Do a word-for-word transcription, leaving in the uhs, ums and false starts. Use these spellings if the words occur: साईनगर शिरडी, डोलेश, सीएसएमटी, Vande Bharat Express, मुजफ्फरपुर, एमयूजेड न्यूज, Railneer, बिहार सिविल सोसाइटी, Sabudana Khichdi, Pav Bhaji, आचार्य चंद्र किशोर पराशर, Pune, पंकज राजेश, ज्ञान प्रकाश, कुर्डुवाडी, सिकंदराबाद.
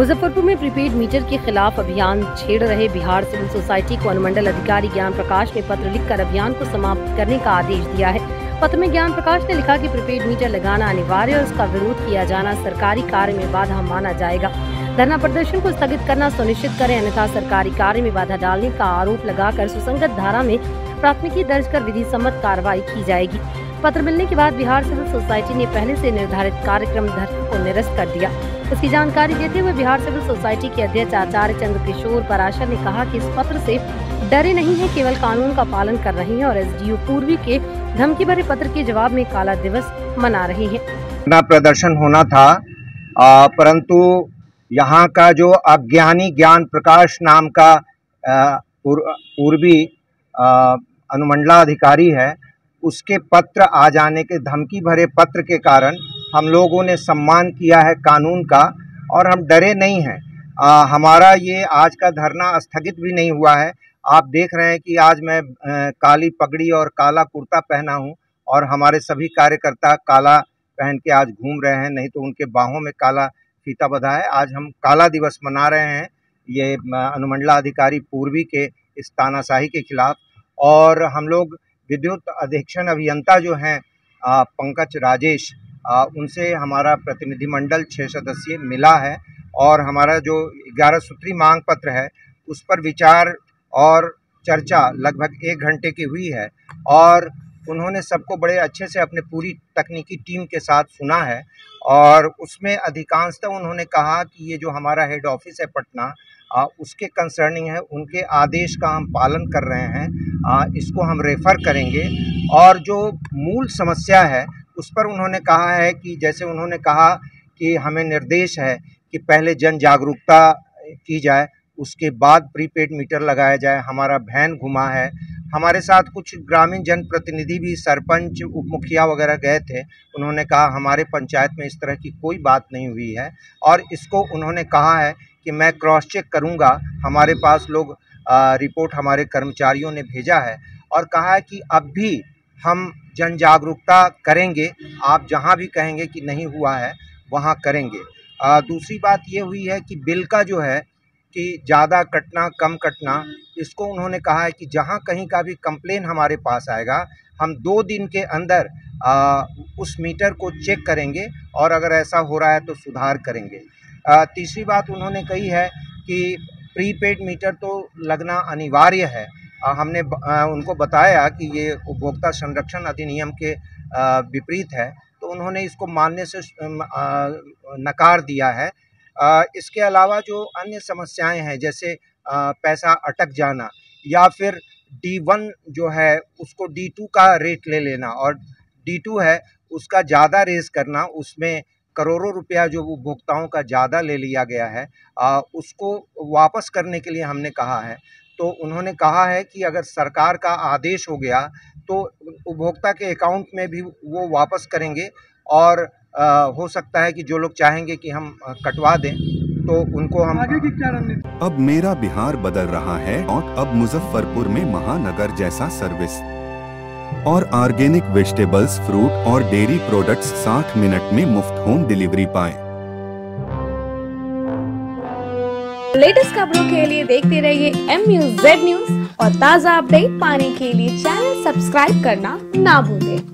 मुजफ्फरपुर में prepaid meter के खिलाफ अभियान छेड़ रहे बिहार सिविल सोसाइटी को अनुमंडल अधिकारी ज्ञान प्रकाश ने पत्र लिखकर अभियान को समाप्त करने का आदेश दिया है। पत्र में ज्ञान प्रकाश ने लिखा कि प्रीपेड मीटर लगाना अनिवार्य और उसका विरोध किया जाना सरकारी कार्य में बाधा माना जाएगा। धरना प्रदर्शन को स्थगित करना सुनिश्चित करें, अन्यथा सरकारी कार्य में बाधा डालने का आरोप लगाकर सुसंगत धारा में प्राथमिकी दर्ज कर विधि सम्मत कार्रवाई की जाएगी। पत्र मिलने के बाद बिहार सिविल सोसाइटी ने पहले से निर्धारित कार्यक्रम धरना को निरस्त कर दिया। इसकी जानकारी देते हुए बिहार सिविल सोसाइटी के अध्यक्ष आचार्य चंद्र किशोर पराशर ने कहा कि इस पत्र से डरे नहीं है, केवल कानून का पालन कर रहे हैं और एसडीओ पूर्वी के धमकी भरे पत्र के जवाब में काला दिवस मना रहे हैं। धरना प्रदर्शन होना था, परंतु यहाँ का जो अज्ञानी ज्ञान प्रकाश नाम का पूर्वी अनुमंडलाधिकारी है, उसके पत्र आ जाने के धमकी भरे पत्र के कारण हम लोगों ने सम्मान किया है कानून का और हम डरे नहीं हैं। हमारा ये आज का धरना स्थगित भी नहीं हुआ है। आप देख रहे हैं कि आज मैं आ, काली पगड़ी और काला कुर्ता पहना हूं और हमारे सभी कार्यकर्ता काला पहन के आज घूम रहे हैं, नहीं तो उनके बाहों में काला फीता बंधा है। आज हम काला दिवस मना रहे हैं ये अनुमंडलाधिकारी पूर्वी के इस तानाशाही के खिलाफ। और हम लोग विद्युत अधीक्षण अभियंता जो हैं पंकज राजेश, आ, उनसे हमारा प्रतिनिधिमंडल छः सदस्यीय मिला है और हमारा जो ग्यारह सूत्री मांग पत्र है उस पर विचार और चर्चा लगभग एक घंटे की हुई है और उन्होंने सबको बड़े अच्छे से अपने पूरी तकनीकी टीम के साथ सुना है और उसमें अधिकांशतः उन्होंने कहा कि ये जो हमारा हेड ऑफिस है पटना, आ, उसके कंसर्निंग है, उनके आदेश का हम पालन कर रहे हैं, आ, इसको हम रेफ़र करेंगे। और जो मूल समस्या है उस पर उन्होंने कहा है कि जैसे उन्होंने कहा कि हमें निर्देश है कि पहले जन जागरूकता की जाए, उसके बाद प्रीपेड मीटर लगाया जाए। हमारा वैन घुमा है, हमारे साथ कुछ ग्रामीण जनप्रतिनिधि भी सरपंच उप मुखिया वगैरह गए थे, उन्होंने कहा हमारे पंचायत में इस तरह की कोई बात नहीं हुई है और इसको उन्होंने कहा है कि मैं क्रॉस चेक करूंगा। हमारे पास लोग आ, रिपोर्ट हमारे कर्मचारियों ने भेजा है और कहा है कि अब भी हम जन जागरूकता करेंगे, आप जहां भी कहेंगे कि नहीं हुआ है वहां करेंगे। आ, दूसरी बात ये हुई है कि बिल का जो है कि ज़्यादा कटना कम कटना, इसको उन्होंने कहा है कि जहां कहीं का भी कंप्लेन हमारे पास आएगा हम दो दिन के अंदर आ, उस मीटर को चेक करेंगे और अगर ऐसा हो रहा है तो सुधार करेंगे। तीसरी बात उन्होंने कही है कि प्रीपेड मीटर तो लगना अनिवार्य है। हमने उनको बताया कि ये उपभोक्ता संरक्षण अधिनियम के विपरीत है तो उन्होंने इसको मानने से नकार दिया है। इसके अलावा जो अन्य समस्याएं हैं जैसे पैसा अटक जाना या फिर डी वन जो है उसको डी टू का रेट ले लेना और डी टू है उसका ज़्यादा रेज करना, उसमें करोड़ों रुपया जो उपभोक्ताओं का ज़्यादा ले लिया गया है, आ, उसको वापस करने के लिए हमने कहा है। तो उन्होंने कहा है कि अगर सरकार का आदेश हो गया तो उपभोक्ता के अकाउंट में भी वो वापस करेंगे और आ, हो सकता है कि जो लोग चाहेंगे कि हम कटवा दें तो उनको हम आगे की क्या रणनीति। अब मेरा बिहार बदल रहा है और अब मुजफ्फरपुर में महानगर जैसा सर्विस और ऑर्गेनिक वेजिटेबल्स, फ्रूट और डेयरी प्रोडक्ट्स साठ मिनट में मुफ्त होम डिलीवरी पाएं। लेटेस्ट खबरों के लिए देखते रहिए एमयूजेड न्यूज और ताज़ा अपडेट पाने के लिए चैनल सब्सक्राइब करना ना भूलें।